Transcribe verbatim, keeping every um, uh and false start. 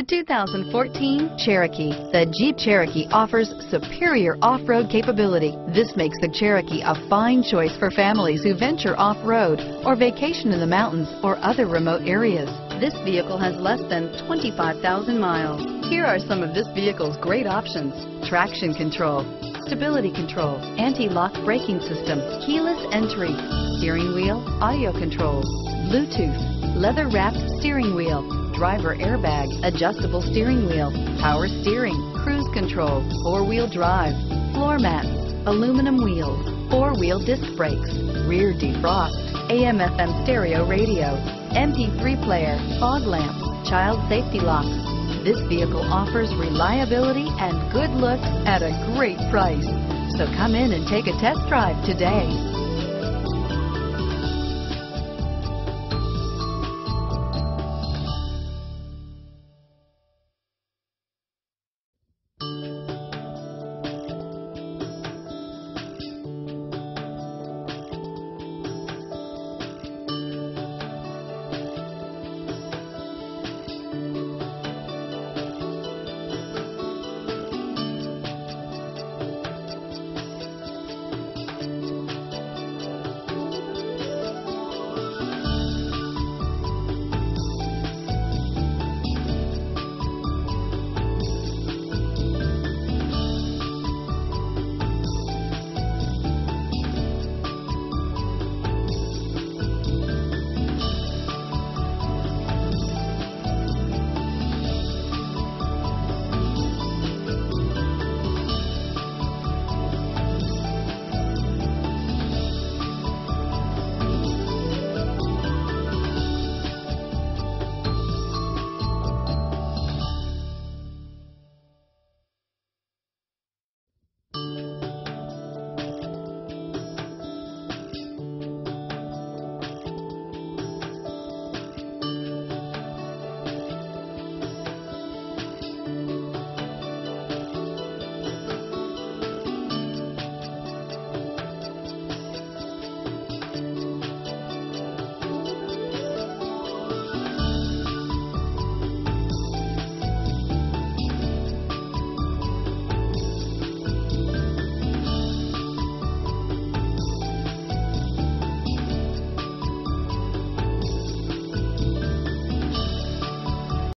The two thousand fourteen Cherokee. The Jeep Cherokee offers superior off-road capability. This makes the Cherokee a fine choice for families who venture off-road or vacation in the mountains or other remote areas. This vehicle has less than twenty-five thousand miles. Here are some of this vehicle's great options: traction control, stability control, anti-lock braking system, keyless entry, steering wheel audio controls, Bluetooth, leather-wrapped steering wheel, driver airbag, adjustable steering wheel, power steering, cruise control, four-wheel drive, floor mats, aluminum wheels, four-wheel disc brakes, rear defrost, A M F M stereo radio, M P three player, fog lamps, child safety locks. This vehicle offers reliability and good looks at a great price. So come in and take a test drive today.